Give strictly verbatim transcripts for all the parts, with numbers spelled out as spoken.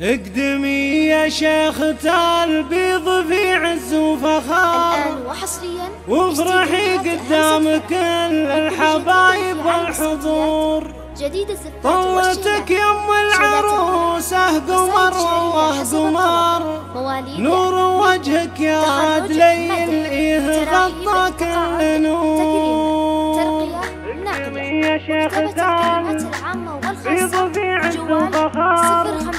اقدمي يا شيخة البيض في عز وفخار الآن وحصريا وافرحي قدام كل الحبايب والحضور. طلتك يم العروسة قمر والله قمر، نور وجهك يا عاد ليل إيه غطى كل نور. اقدمي يا شيخة البيض في عز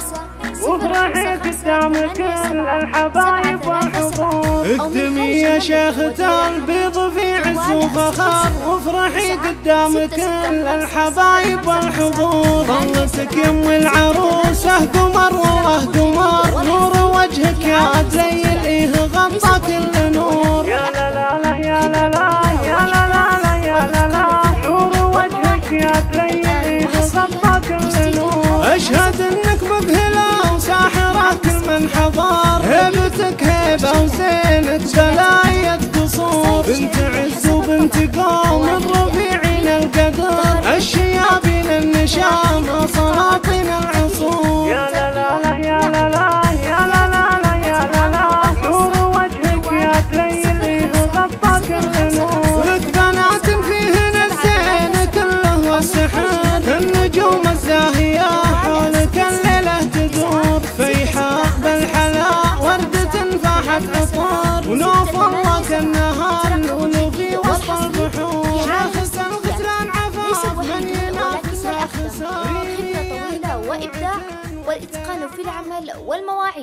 وفخار وافرحي قدام كل الحبايب والحضور. اقدمي يا شيخة البيض في عز وفخار وافرحي قدام كل الحبايب والحضور. ظلتك يم العروسة قمر والله قمر، نور وجهك يا عاد ليل إيه غطى كل نور. يا لا لا لا يا لا لا يا لا لا يا لا لا، نور وجهك يا عاد ليل إيه غطى كل نور. أشهد إنك مذهلة ساحرة كل من حضر، هيبتك هيبة وزينك دلاية قصور. بنت عز وبنت قوم الربيعين القدر، الشيابين النشام سلاطين العصور. يا لا لا يا لا لا يا لا لا يا لا لا، نور وجهك يا تليل غطى كل نور. لك بنات فيهن الزين كله والسحر، النجوم الزاهية حولك الليلة تدور. فيحاء بالحلا وردة فاحت عطار، ونوف الله كالنهار نولو في وسط البحور. يا خسر وخسران عفاف من ينافس خسار، خدمة طويلة وإبداع والإتقان في العمل والمواعيد.